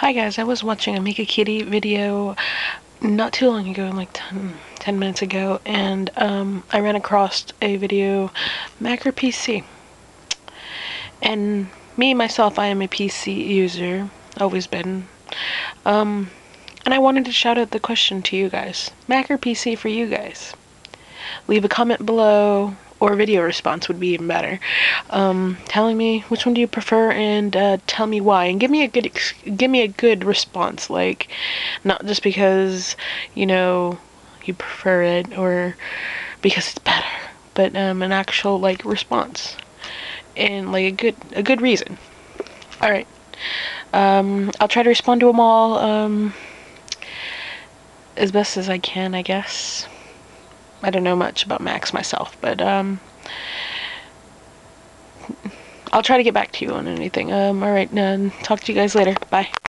Hi guys, I was watching a MeekaKitty video not too long ago, like 10 minutes ago, and I ran across a video, Mac or PC. And me, myself, I am a PC user, always been. And I wanted to shout out the question to you guys. Mac or PC for you guys? Leave a comment below, or a video response would be even better, telling me which one do you prefer, and tell me why, and give me a good response, like not just because you know you prefer it or because it's better, but an actual like response and like a good reason. All right, I'll try to respond to them all as best as I can, I guess. I don't know much about Macs myself, but I'll try to get back to you on anything. All right, talk to you guys later. Bye.